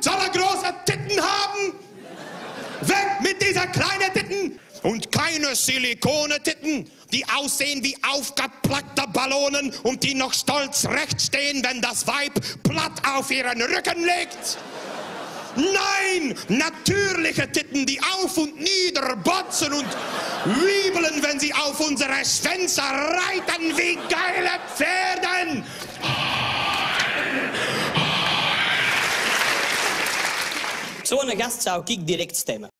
Soll er große Titten haben? Weg mit dieser kleinen Titten! Und keine Silikone-Titten, die aussehen wie aufgeplackte Ballonen und die noch stolz recht stehen, wenn das Weib platt auf ihren Rücken legt. Nein, natürliche Titten, die auf und nieder botzen und wiebeln, wenn sie auf unsere Schwänze reiten wie geile Pferden. So eine Gastshow kriegt direkt Stimmen.